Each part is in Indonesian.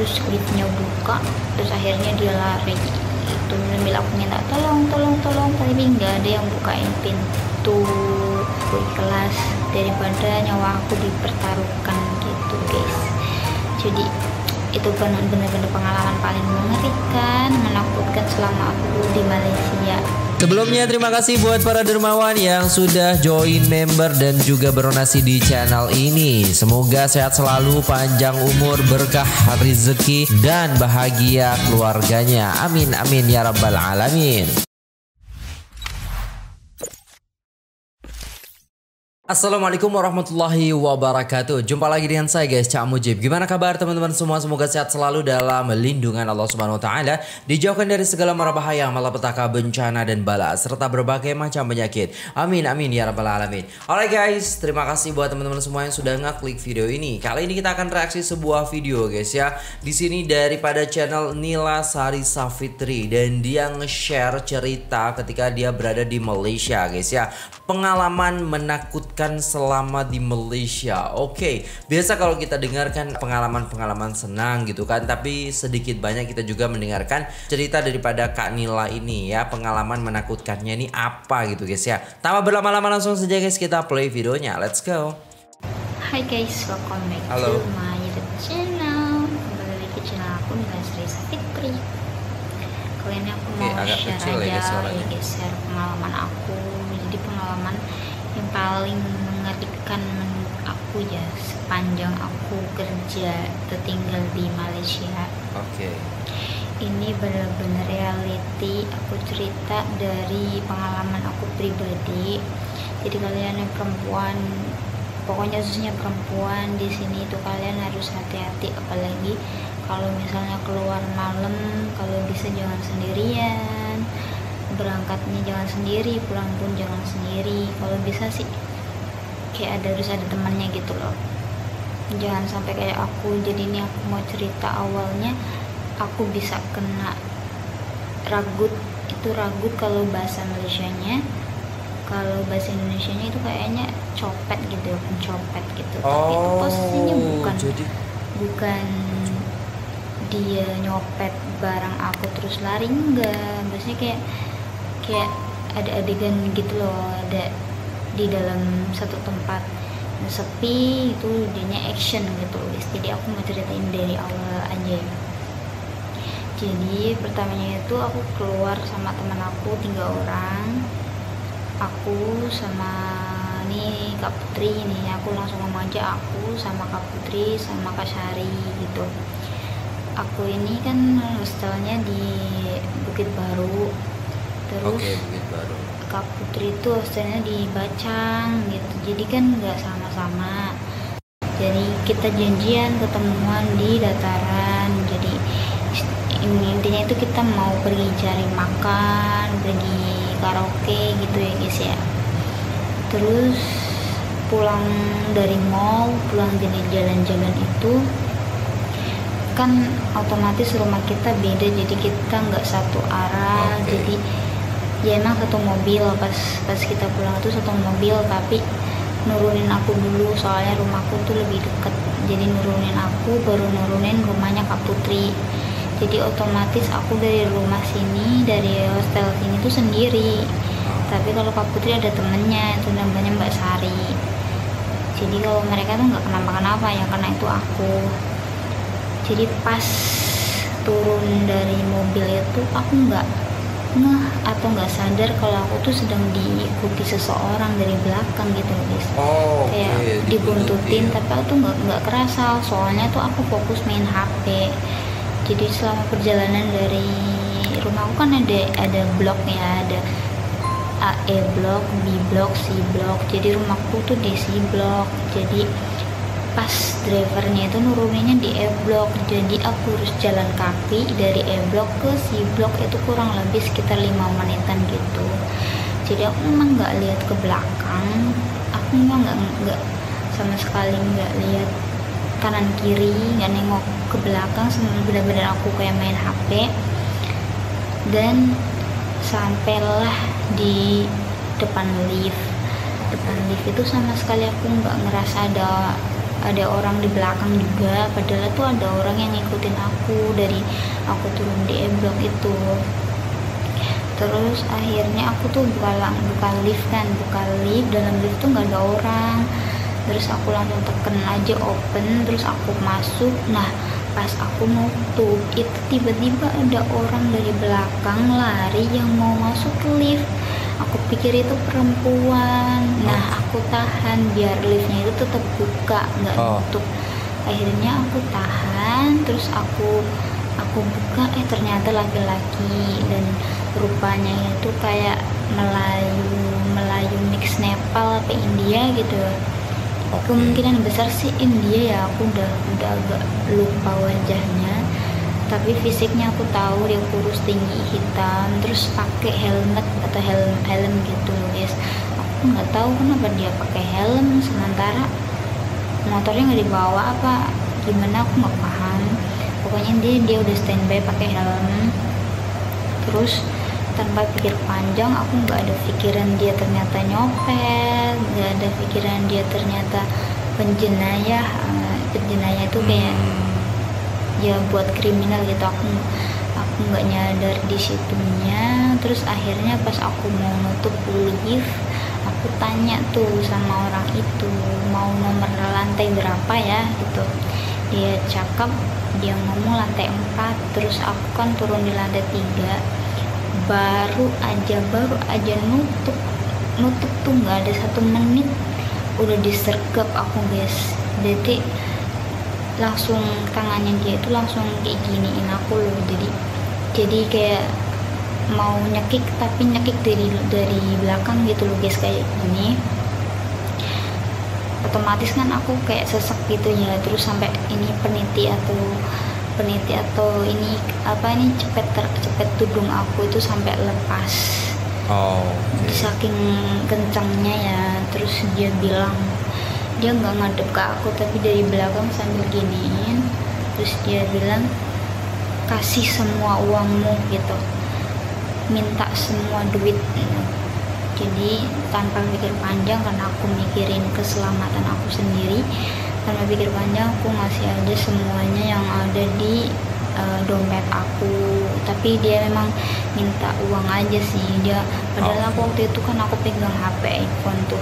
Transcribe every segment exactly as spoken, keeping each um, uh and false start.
terus kulitnya buka, terus akhirnya dia lari. Itu bilang aku minta tolong tolong tolong tapi nggak ada yang bukain pintu kelas, daripada nyawa aku dipertaruhkan gitu guys. Jadi itu benar-benar pengalaman paling mengerikan, menakutkan selama aku di Malaysia. Sebelumnya terima kasih buat para dermawan yang sudah join member dan juga berdonasi di channel ini. Semoga sehat selalu, panjang umur, berkah rezeki dan bahagia keluarganya. Amin amin ya rabbal alamin. Assalamualaikum warahmatullahi wabarakatuh. Jumpa lagi dengan saya guys, Cak Mujib. Gimana kabar teman-teman semua? Semoga sehat selalu dalam lindungan Allah Subhanahu wa taala, dijauhkan dari segala mara bahaya, malapetaka, bencana dan bala serta berbagai macam penyakit. Amin amin ya rabbal alamin. Alright guys, terima kasih buat teman-teman semua yang sudah ngeklik video ini. Kali ini kita akan reaksi sebuah video guys ya. Di sini daripada channel Nila Sari Safitri, dan dia nge-share cerita ketika dia berada di Malaysia guys ya. Pengalaman menakutkan selama di Malaysia. Oke, biasa kalau kita dengarkan pengalaman-pengalaman senang gitu kan, tapi sedikit banyak kita juga mendengarkan cerita daripada Kak Nila ini ya, pengalaman menakutkannya ini apa gitu guys ya. Tanpa berlama-lama langsung saja guys kita play videonya, let's go. Hai guys, welcome back Halo. to my YouTube channel. Kembali lagi ke channel aku Nila Sari Safitri. Kali ini aku mau Oke, share aja ya guys, share pengalaman aku. Jadi pengalaman yang paling mengerikan menurut aku ya sepanjang aku kerja tertinggal di Malaysia. Oke. Okay. Ini benar-benar reality. Aku cerita dari pengalaman aku pribadi. Jadi kalian yang perempuan, pokoknya khususnya perempuan di sini itu kalian harus hati-hati, apalagi kalau misalnya keluar malam, kalau bisa jangan sendirian. Berangkatnya jangan sendiri, pulang pun jangan sendiri. Kalau bisa sih kayak ada harus ada temannya gitu loh. Jangan sampai kayak aku. Jadi ini aku mau cerita awalnya aku bisa kena ragut. Itu ragut kalau bahasa Malaysianya. Kalau bahasa Indonesianya itu kayaknya copet gitu, pencopet gitu. Oh, tapi itu posisinya bukan jadi... bukan dia nyopet barang aku terus lari, enggak. Maksudnya kayak kayak ada adegan gitu loh, ada di dalam satu tempat sepi itu jadinya action gitu guys. Jadi aku mau ceritain dari awal aja ya. Jadi pertamanya itu aku keluar sama teman aku tiga orang, aku sama nih Kak Putri nih, aku langsung ngomong aja, aku sama Kak Putri sama Kak Sari gitu. Aku ini kan hostelnya di Bukit Baru, terus okay, Bukit Baru. Kak Putri itu hostelnya di Bacang gitu, jadi kan nggak sama-sama. Jadi kita janjian ketemuan di dataran. Jadi intinya itu kita mau pergi cari makan, pergi karaoke gitu ya guys ya. Terus pulang dari mall, pulang dari jalan-jalan itu kan otomatis rumah kita beda, jadi kita nggak satu arah. Okay. Jadi ya emang satu mobil, pas pas kita pulang itu satu mobil, tapi nurunin aku dulu soalnya rumahku tuh lebih deket, jadi nurunin aku baru nurunin rumahnya Kak Putri. Jadi otomatis aku dari rumah sini, dari hostel sini tuh sendiri, tapi kalau Kak Putri ada temennya itu namanya Mbak Sari. Jadi kalau mereka tuh nggak kenapa-kenapa ya karena itu aku. Jadi pas turun dari mobil itu aku nggak ngeh atau nggak sadar kalau aku tuh sedang diikuti seseorang dari belakang gitu guys. Oh, kayak okay, dibuntutin, iya. Tapi aku nggak nggak kerasa soalnya tuh aku fokus main H P. Jadi selama perjalanan dari rumah aku kan ada ada blok ya, ada A, E blok, B blok, C blok. Jadi rumahku tuh di C blok. Jadi pas drivernya itu nuruninnya di E block, jadi aku harus jalan kaki dari E block ke C block itu kurang lebih sekitar lima menitan gitu. Jadi aku memang nggak lihat ke belakang, aku memang nggak nggak sama sekali nggak lihat kanan kiri, nggak nengok ke belakang, sebenarnya benar-benar aku kayak main H P. Dan sampailah di depan lift, depan lift itu sama sekali aku nggak ngerasa ada ada orang di belakang juga, padahal tuh ada orang yang ngikutin aku dari aku turun di E-block itu. Terus akhirnya aku tuh buka, buka lift kan, buka lift, dalam lift tuh nggak ada orang. Terus aku langsung tekan aja open, terus aku masuk. Nah pas aku mau tuh, itu tiba-tiba ada orang dari belakang lari yang mau masuk lift. Aku pikir itu perempuan. Nah aku tahan biar liftnya itu tetap buka, nggak tutup. Akhirnya aku tahan, terus aku aku buka, eh ternyata laki-laki, dan rupanya itu kayak Melayu Melayu mix Nepal apa India gitu. Kemungkinan besar sih India ya, aku udah udah agak lupa wajahnya, tapi fisiknya aku tahu dia kurus tinggi hitam, terus pakai helmet atau helm helm gitu guys. Aku nggak tahu kenapa dia pakai helm sementara motornya nggak dibawa apa gimana, aku nggak paham. Pokoknya dia dia udah standby pakai helm. Terus tanpa pikir panjang, aku nggak ada pikiran dia ternyata nyopet, nggak ada pikiran dia ternyata penjenayah. Penjenayah itu kayak ya buat kriminal gitu. Aku aku nggak nyadar di situnya. Terus akhirnya pas aku mau nutup lift, aku tanya tuh sama orang itu mau nomor lantai berapa ya gitu. Dia cakap, dia ngomong lantai empat. Terus aku kan turun di lantai tiga. baru aja baru aja nutup nutup tuh nggak ada satu menit udah disergap aku guys. Jadi langsung tangannya dia itu langsung kayak giniin aku loh, jadi jadi kayak mau nyekik tapi nyekik dari dari belakang gitu loh guys, kayak gini. Otomatis kan aku kayak sesek gitu ya. Terus sampai ini peniti atau peniti atau ini apa ini cepet tercepet tudung aku itu sampai lepas. Oh. Okay. Saking kencangnya ya. Terus dia bilang dia nggak ngadep ke aku tapi dari belakang sambil giniin. Terus dia bilang kasih semua uangmu gitu, minta semua duit. Jadi tanpa pikir panjang karena aku mikirin keselamatan aku sendiri. Karena pikir panjang aku ngasih aja semuanya yang ada di uh, dompet aku. Tapi dia memang minta uang aja sih dia. Padahal aku waktu itu kan aku pegang H P iPhone tuh.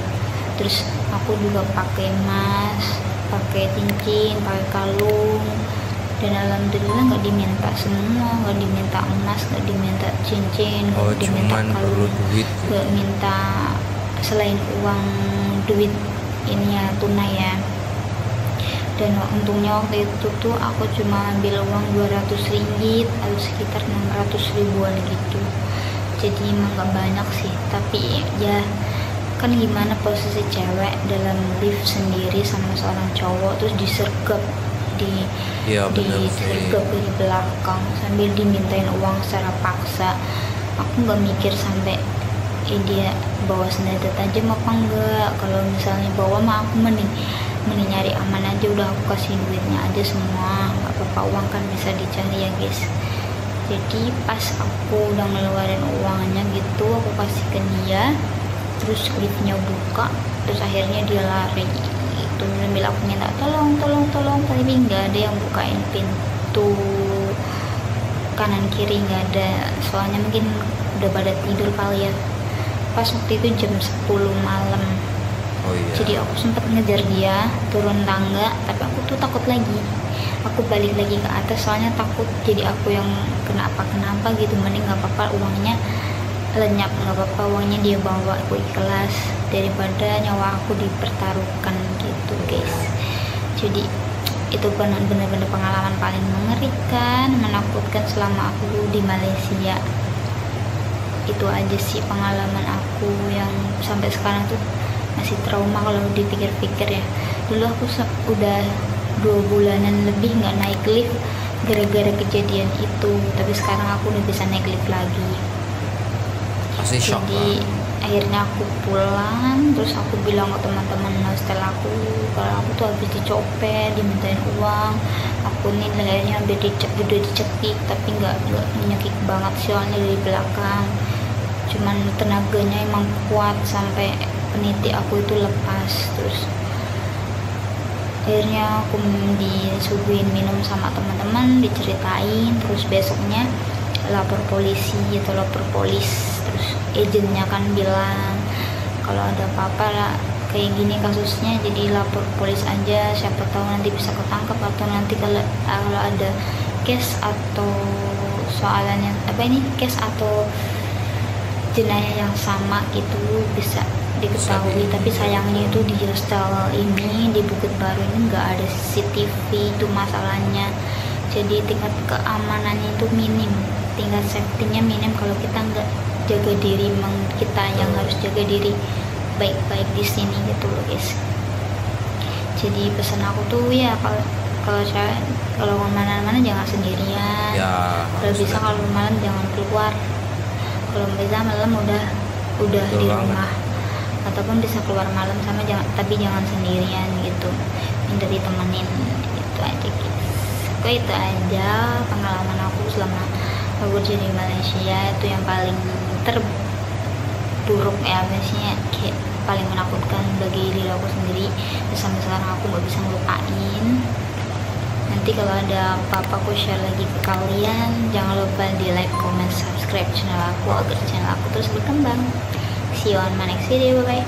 Terus aku juga pakai emas, pakai cincin, pakai kalung. Dan alhamdulillah nggak diminta semua, nggak diminta emas, nggak diminta cincin, nggak oh, diminta kalung, nggak minta selain uang duit ini ya tunai ya. Dan untungnya waktu itu tuh aku cuma ambil uang dua ratus ringgit atau sekitar enam ratus ribuan gitu. Jadi emang gak banyak sih, tapi ya kan gimana posisi cewek dalam lift sendiri sama seorang cowok terus disergap di ya, disergap di belakang sambil dimintain uang secara paksa. Aku gak mikir sampai eh, dia bawa senjata tajam apa enggak. Kalau misalnya bawa mah aku mending mending nyari aman aja, udah aku kasih duitnya aja semua, nggak apa-apa uang kan bisa dicari ya guys. Jadi pas aku udah ngeluarin uangnya gitu, aku kasih ke dia, terus liftnya buka, terus akhirnya dia lari itu sambil aku minta tolong tolong tolong, tapi nggak ada yang bukain pintu kanan kiri, nggak ada, soalnya mungkin udah pada tidur kali ya. Pas waktu itu jam sepuluh malam. Oh, iya. Jadi aku sempat ngejar dia turun tangga, tapi aku tuh takut lagi. Aku balik lagi ke atas soalnya takut jadi aku yang kenapa kenapa gitu. Mending nggak apa-apa uangnya lenyap, nggak apa-apa uangnya dia bawa, aku ikhlas daripada nyawa aku dipertaruhkan gitu guys. Jadi itu benar-benar pengalaman paling mengerikan, menakutkan selama aku di Malaysia. Itu aja sih pengalaman aku yang sampai sekarang tuh masih trauma kalau dipikir-pikir ya. Dulu aku udah dua bulanan lebih nggak naik lift gara-gara kejadian itu, tapi sekarang aku udah bisa naik lift lagi. Masih shock. Jadi akhirnya aku pulang, terus aku bilang ke teman-teman hostel aku kalau aku tuh habis dicopet, dimintain uang, aku nih lehernya udah dicekik tapi nggak nggak nyekik banget soalnya dari belakang, cuman tenaganya emang kuat sampai peniti aku itu lepas. Terus akhirnya aku disuguhin minum sama teman-teman, diceritain, terus besoknya lapor polisi gitu, lapor polis. Terus agennya kan bilang kalau ada apa-apa lah kayak gini kasusnya, jadi lapor polis aja, siapa tahu nanti bisa ketangkep, atau nanti kalau kalau ada case atau soalannya apa ini case atau jenayah yang sama gitu bisa diketahui. Tapi sayangnya itu di hostel ini di Bukit Baru ini nggak ada C C T V, itu masalahnya. Jadi tingkat keamanannya itu minim, tingkat safety-nya minim kalau kita nggak jaga diri, kita yang harus jaga diri baik-baik di sini gitu loh guys. Jadi pesan aku tuh ya kalau kalau saya kalau kemana-mana jangan sendirian. Ya, kalau bisa kalau malam jangan keluar. Kalau bisa malam udah udah di rumah, ataupun bisa keluar malam sama jangan, tapi jangan sendirian gitu. Minta ditemenin gitu aja guys. Oke, itu aja pengalaman aku selama aku kerja di Malaysia, itu yang paling ter buruk ya, biasanya kayak paling menakutkan bagi diri aku sendiri. Terus sampai sekarang aku nggak bisa ngelupain. Nanti kalau ada apa-apa aku share lagi ke kalian. Jangan lupa di like, comment, subscribe channel aku agar channel aku terus berkembang. See you on my next video, bye bye.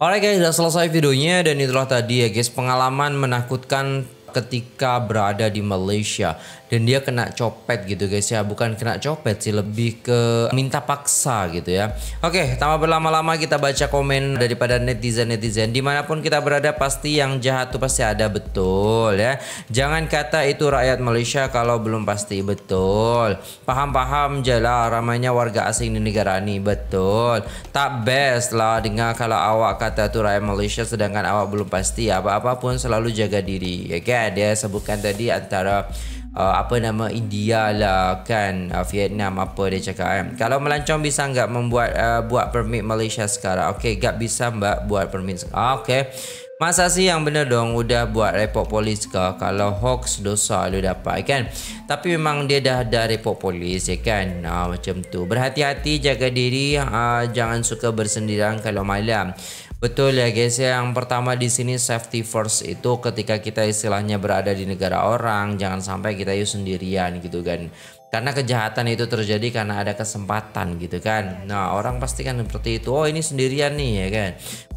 Alright guys, sudah selesai videonya, dan itulah tadi ya guys pengalaman menakutkan ketika berada di Malaysia, dan dia kena copet gitu guys ya, bukan kena copet sih, lebih ke minta paksa gitu ya. Oke, tanpa berlama-lama kita baca komen daripada netizen-netizen dimanapun kita berada. Pasti yang jahat tuh pasti ada, betul ya. Jangan kata itu rakyat Malaysia kalau belum pasti betul. Paham-paham jelas ramainya warga asing di negara ini, betul. Tak best lah dengar kalau awak kata itu rakyat Malaysia sedangkan awak belum pasti. Apa-apapun selalu jaga diri ya guys. Dia sebutkan tadi antara uh, apa nama India lah kan, uh, Vietnam apa dia cakap kan. Kalau melancong bisa enggak membuat uh, buat permit Malaysia sekarang? Okey, gak bisa mbak buat permit. Ah, okey. Masa sih yang benar dong, udah buat report polis ke? Kalau hoax dosa lu dapat kan. Tapi memang dia dah ada report polis ya kan. Ha, macam tu. Berhati-hati, jaga diri, ha, jangan suka bersendirian kalau malam. Betul ya guys, yang pertama di sini safety first, itu ketika kita istilahnya berada di negara orang jangan sampai kita yuk sendirian gitu kan. Karena kejahatan itu terjadi karena ada kesempatan gitu kan. Nah, orang pasti kan seperti itu. Oh, ini sendirian nih ya kan.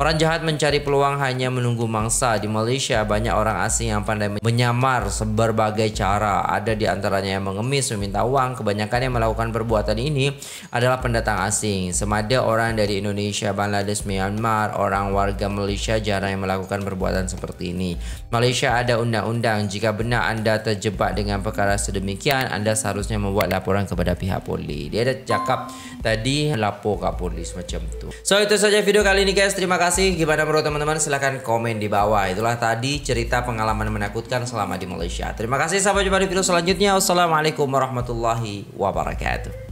Orang jahat mencari peluang hanya menunggu mangsa. Di Malaysia banyak orang asing yang pandai menyamar berbagai cara. Ada di antaranya yang mengemis, meminta uang. Kebanyakan yang melakukan perbuatan ini adalah pendatang asing. Semada orang dari Indonesia, Bangladesh, Myanmar, orang Orang warga Malaysia jarang yang melakukan perbuatan seperti ini. Malaysia ada undang-undang. Jika benar anda terjebak dengan perkara sedemikian, anda seharusnya membuat laporan kepada pihak polis. Dia ada cakap tadi lapor ke polis macam tu. So itu saja video kali ini guys. Terima kasih. Gimana menurut teman-teman? Silahkan komen di bawah. Itulah tadi cerita pengalaman menakutkan selama di Malaysia. Terima kasih. Sampai jumpa di video selanjutnya. Wassalamualaikum warahmatullahi wabarakatuh.